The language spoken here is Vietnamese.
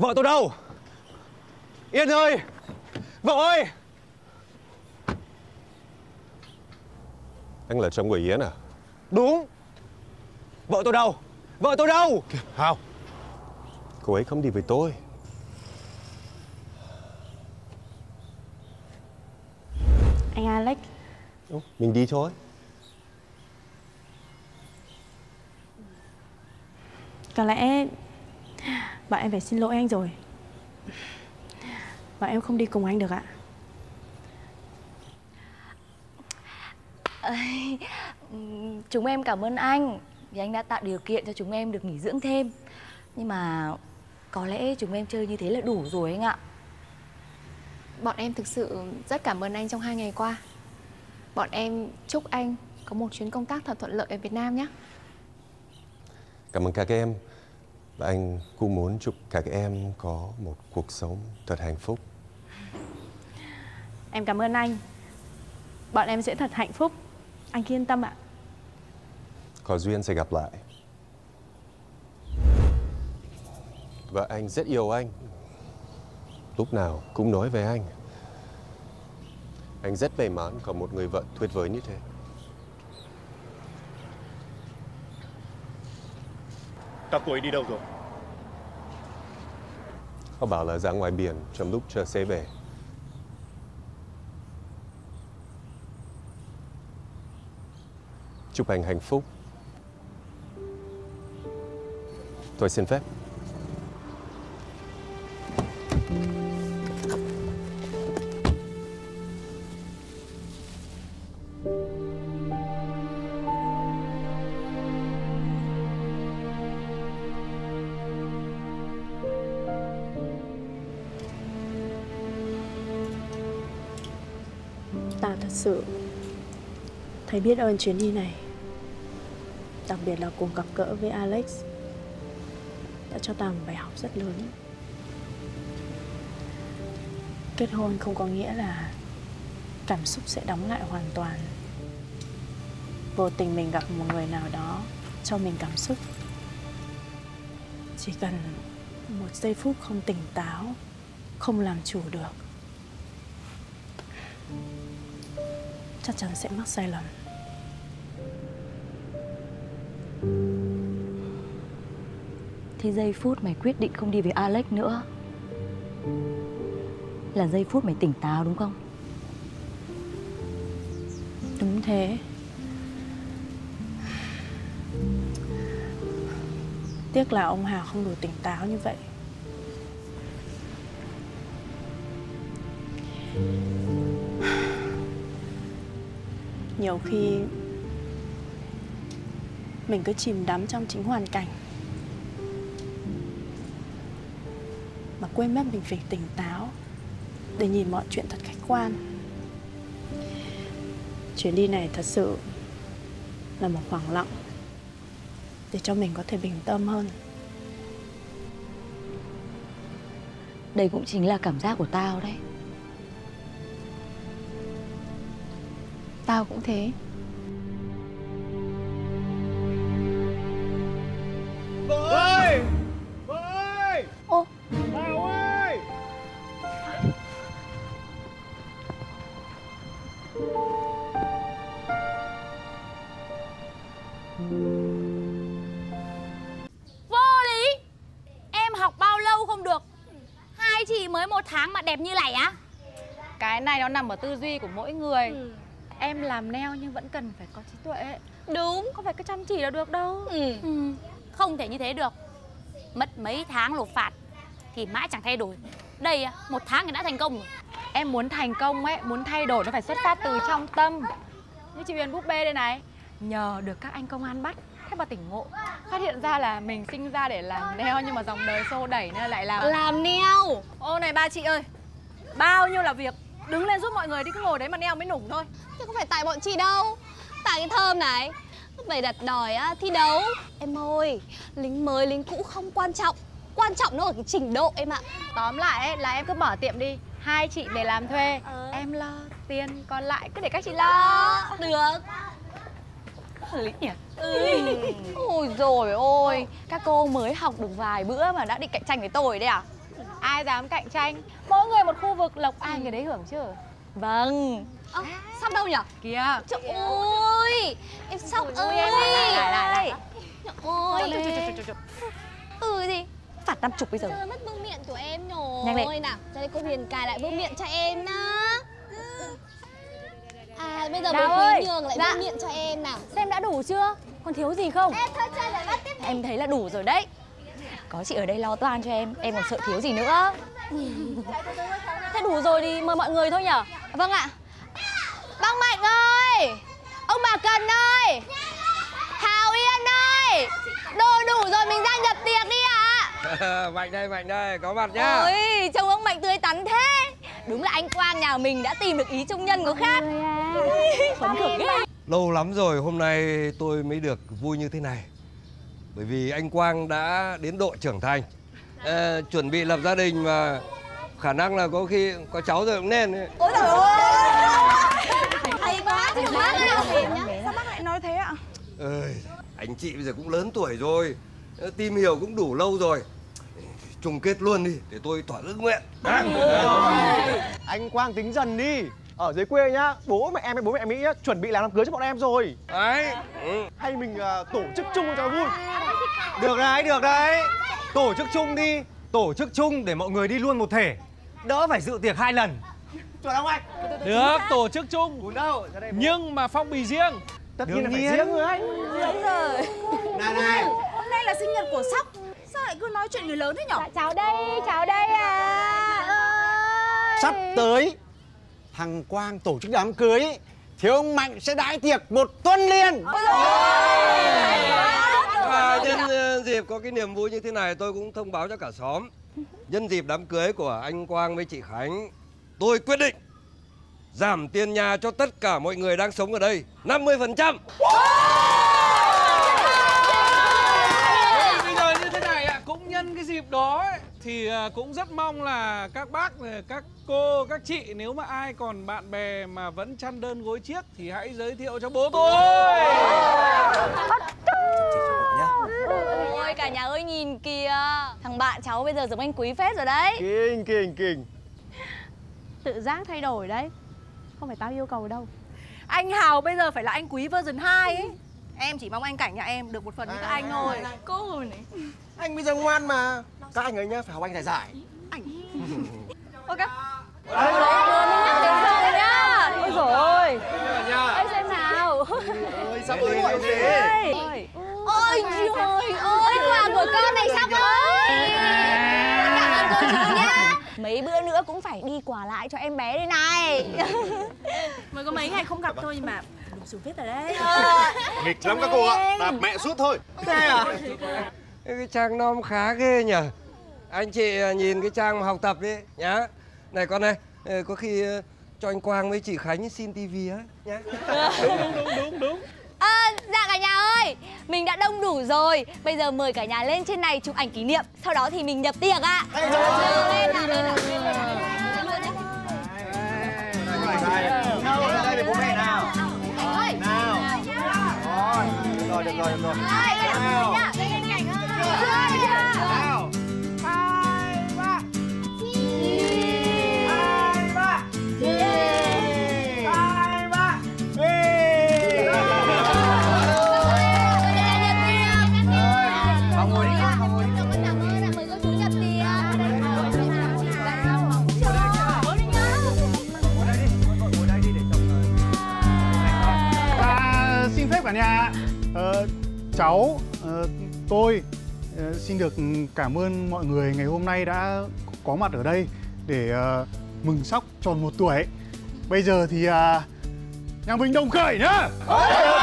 Vợ tôi đâu? Yến ơi! Vợ ơi! Anh là chồng của Yến à? Đúng. Vợ tôi đâu? Vợ tôi đâu? Hào, cô ấy không đi với tôi. Anh Alex, mình đi thôi. Có lẽ bạn em phải xin lỗi anh rồi. Bạn em không đi cùng anh được ạ. Chúng em cảm ơn anh vì anh đã tạo điều kiện cho chúng em được nghỉ dưỡng thêm. Nhưng mà có lẽ chúng em chơi như thế là đủ rồi anh ạ. Bọn em thực sự rất cảm ơn anh trong 2 ngày qua. Bọn em chúc anh có một chuyến công tác thật thuận lợi ở Việt Nam nhé. Cảm ơn các em. Và anh cũng muốn chúc các em có một cuộc sống thật hạnh phúc. Em cảm ơn anh. Bọn em sẽ thật hạnh phúc. Anh yên tâm ạ. Có duyên sẽ gặp lại. Và anh rất yêu anh. Lúc nào cũng nói về anh. Anh rất may mắn có một người vợ tuyệt vời như thế. Các cô ấy đi đâu rồi? Họ bảo là ra ngoài biển trong lúc chờ xe về. Chúc anh hạnh phúc. Tôi xin phép. Ta thật sự thấy biết ơn chuyến đi này. Đặc biệt là cuộc gặp gỡ với Alex đã cho ta một bài học rất lớn. Kết hôn không có nghĩa là cảm xúc sẽ đóng lại hoàn toàn. Vô tình mình gặp một người nào đó cho mình cảm xúc, chỉ cần một giây phút không tỉnh táo, không làm chủ được, chắc chắn sẽ mắc sai lầm. Thì giây phút mày quyết định không đi với Alex nữa là giây phút mày tỉnh táo đúng không? Đúng thế. Tiếc là ông Hào không đủ tỉnh táo như vậy. Nhiều khi mình cứ chìm đắm trong chính hoàn cảnh mà quên mất mình phải tỉnh táo để nhìn mọi chuyện thật khách quan. Chuyến đi này thật sự là một khoảng lặng để cho mình có thể bình tâm hơn. Đây cũng chính là cảm giác của tao đấy. Tao cũng thế. Đẹp như này á? Cái này nó nằm ở tư duy của mỗi người. Em làm nail nhưng vẫn cần phải có trí tuệ. Đúng, không phải cứ chăm chỉ là được đâu. Không thể như thế được. Mất mấy tháng nộp phạt thì mãi chẳng thay đổi. Đây 1 tháng thì đã thành công rồi. Em muốn thành công ấy, muốn thay đổi nó phải xuất phát từ trong tâm. Như chị Huyền búp bê đây này, nhờ được các anh công an bắt, thế mà tỉnh ngộ, phát hiện ra là mình sinh ra để làm nail nhưng mà dòng đời xô đẩy nên lại làm nail. Ô này ba chị ơi, bao nhiêu là việc, đứng lên giúp mọi người đi, cứ ngồi đấy mà neo mới nủng thôi. Chứ không phải tại bọn chị đâu, tại cái Thơm này, bày đặt đòi á, thi đấu. Em ơi, lính mới lính cũ không quan trọng, quan trọng nó ở cái trình độ em ạ. Tóm lại ấy, là em cứ mở tiệm đi, 2 chị để làm thuê, em lo tiền còn lại cứ để các chị lo. Được. Lý nhỉ? Ôi dồi ôi, các cô mới học được vài bữa mà đã định cạnh tranh với tôi đấy à? ai dám cạnh tranh. Mỗi người một khu vực, lộc ai người đấy hưởng chứ. Vâng. Ơ, Sóc đâu nhỉ? Kìa. Trời ơi, em Sóc ơi. Lại. Trời ơi. Ừ gì? Phạt 50 bây giờ. Mất vương miện của em rồi. Nhanh lên. Nào, ra đây cô Huyền cài lại vương miện cho em đó. À, bây giờ mình nhường lại vương miện cho em nào. Xem đã đủ chưa? Còn thiếu gì không? Em thôi chơi rồi bắt tiếp đi. Em thấy là đủ rồi đấy. Có chị ở đây lo toan cho em còn sợ thiếu gì nữa. Thế đủ rồi thì mời mọi người thôi nhở? Vâng ạ. Bác Mạnh ơi, ông bà Cần ơi, Hào Yến ơi, đồ đủ rồi mình ra nhập tiệc đi ạ. Mạnh đây, có mặt nhá. Ôi, trông ông Mạnh tươi tắn thế. Đúng là anh Quang nhà mình đã tìm được ý trung nhân của khác. Phấn khởi ghê. Lâu lắm rồi hôm nay tôi mới được vui như thế này. Bởi vì anh Quang đã đến độ trưởng thành, chuẩn bị lập gia đình mà khả năng là có khi có cháu rồi cũng nên. Ôi trời ơi, hay quá chứ quá nhá. Sao bác lại nói thế ạ? Anh chị bây giờ cũng lớn tuổi rồi, tìm hiểu cũng đủ lâu rồi, chung kết luôn đi để tôi thỏa ước nguyện. Anh Quang tính dần đi. Ở dưới quê nhá, bố mẹ em Mỹ nhá, chuẩn bị làm đám cưới cho bọn em rồi. Đấy. Hay mình tổ chức chung cho vui. Được đấy. Tổ chức chung đi. Tổ chức chung để mọi người đi luôn một thể. Đỡ phải dự tiệc 2 lần. Chuẩn không anh? Được, tổ chức chung. Nhưng mà phong bì riêng. Tất nhiên là phải riêng rồi anh. Đúng rồi. Này. Hôm nay là sinh nhật của Sóc. Sao lại cứ nói chuyện người lớn thế nhở? Cháu đây à. Sắp tới thằng Quang tổ chức đám cưới, thì ông Mạnh sẽ đãi tiệc 1 tuần liền. Nhân dịp có cái niềm vui như thế này, tôi cũng thông báo cho cả xóm. Nhân dịp đám cưới của anh Quang với chị Khánh, tôi quyết định giảm tiền nhà cho tất cả mọi người đang sống ở đây 50%. Bây giờ như thế này ạ, cũng nhân cái dịp đó ấy, thì cũng rất mong là các bác, các cô, các chị nếu mà ai còn bạn bè mà vẫn chăn đơn gối chiếc thì hãy giới thiệu cho bố tôi. Ôi cả nhà ơi nhìn kìa, thằng bạn cháu bây giờ giống anh Quý phết rồi đấy. Kinh. Tự giác thay đổi đấy, không phải tao yêu cầu đâu. Anh Hào bây giờ phải là anh Quý version 2 ấy. Em chỉ mong anh Cảnh nhà em được một phần với các anh thôi. Cô rồi này. Anh bây giờ ngoan mà. Các anh ấy nhá, phải học anh giải. Anh. Ok. Nhá. Ôi giời ơi. Anh xem nào. Ơi sắp ơi. Ôi trời ơi, quà của con này Sóc ơi. Cảm ơn cô chú nhá. Mấy bữa nữa cũng phải đi quà lại cho em bé đây này. Mới có mấy ngày không gặp thôi mà đúng xuống phết rồi đấy. Nghịch lắm các cô ạ, đạp mẹ suốt thôi. Thế à? Cái Trang nom khá ghê nhỉ. Anh chị nhìn cái Trang học tập đi nhá. Này con này, có khi cho anh Quang với chị Khánh xin tivi á nhá. Đúng. Dạ cả nhà ơi, mình đã đông đủ rồi. Bây giờ mời cả nhà lên trên này chụp ảnh kỷ niệm. Sau đó thì mình nhập tiệc ạ. Được rồi. Nào. 2, 3. Xin phép cả nhà. Cháu, tôi xin được cảm ơn mọi người ngày hôm nay đã có mặt ở đây để mừng Sóc tròn 1 tuổi. Bây giờ thì nhà mình đồng khởi nhá.